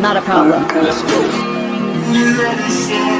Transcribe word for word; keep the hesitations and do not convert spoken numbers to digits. Not a problem. Let's go.